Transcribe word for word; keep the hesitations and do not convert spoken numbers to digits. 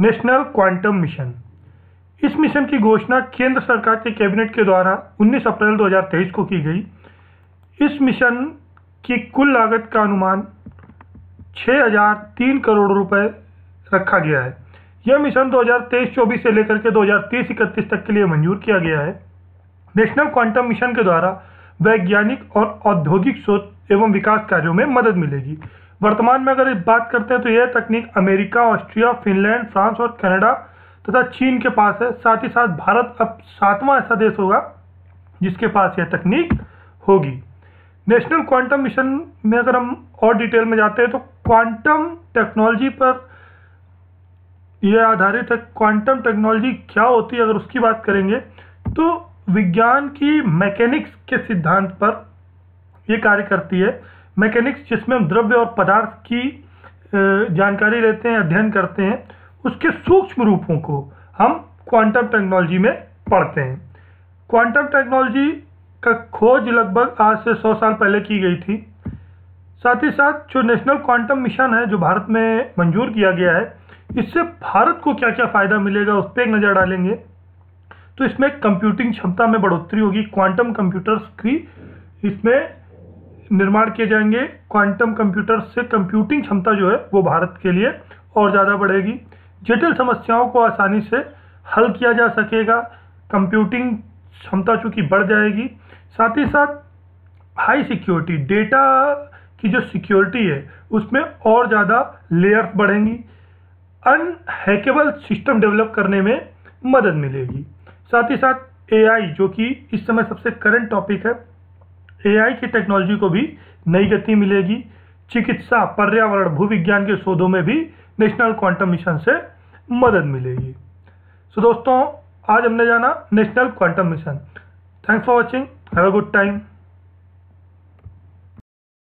National quantum mission. इस mission की घोषणा केंद्र सरकार के कैबिनेट के द्वारा उन्नीस अप्रैल दो हज़ार तेईस को की गई। इस मिशन की कुल लागत का अनुमान छह हज़ार तीन करोड़ रुपए रखा गया है। यह मिशन दो हज़ार तेईस चौबीस से लेकर के दो हज़ार तीस इकतीस तक के लिए मंजूर किया गया है। नेशनल क्वांटम मिशन के द्वारा वैज्ञानिक और औद्योगिक शोध एवं विकास कार्यों में मदद मिलेगी। वर्तमान में अगर बात करते हैं तो यह तकनीक अमेरिका, ऑस्ट्रिया, फिनलैंड, फ्रांस और कनाडा तथा चीन के पास है। साथ ही साथ भारत अब सातवां ऐसा देश होगा जिसके पास यह तकनीक होगी। नेशनल क्वांटम मिशन में अगर हम और डिटेल में जाते हैं तो क्वांटम टेक्नोलॉजी पर यह आधारित है। क्वांटम टेक्नोलॉजी क्या होती है अगर उसकी बात करेंगे तो विज्ञान की मैकेनिक्स के सिद्धांत पर यह कार्य करती है। मैकेनिक्स जिसमें हम द्रव्य और पदार्थ की जानकारी लेते हैं, अध्ययन करते हैं, उसके सूक्ष्म रूपों को हम क्वांटम टेक्नोलॉजी में पढ़ते हैं। क्वांटम टेक्नोलॉजी का खोज लगभग आज से सौ साल पहले की गई थी। साथ ही साथ जो नेशनल क्वांटम मिशन है जो भारत में मंजूर किया गया है, इससे भारत को क्या क्या फ़ायदा मिलेगा उस पर एक नज़र डालेंगे तो इसमें कंप्यूटिंग क्षमता में बढ़ोतरी होगी। क्वांटम कंप्यूटर्स की इसमें निर्माण किए जाएंगे। क्वांटम कंप्यूटर से कंप्यूटिंग क्षमता जो है वो भारत के लिए और ज़्यादा बढ़ेगी। जटिल समस्याओं को आसानी से हल किया जा सकेगा। कंप्यूटिंग क्षमता चूँकि बढ़ जाएगी। साथ ही साथ हाई सिक्योरिटी, डेटा की जो सिक्योरिटी है उसमें और ज़्यादा लेयर्स बढ़ेंगी। अनहैकेबल सिस्टम डेवलप करने में मदद मिलेगी। साथ ही साथ एआई जो कि इस समय सबसे करंट टॉपिक है, एआई की टेक्नोलॉजी को भी नई गति मिलेगी। चिकित्सा, पर्यावरण, भूविज्ञान के शोधों में भी नेशनल क्वांटम मिशन से मदद मिलेगी। सो so, दोस्तों आज हमने जाना national quantum mission. Thanks for watching. Have a good time.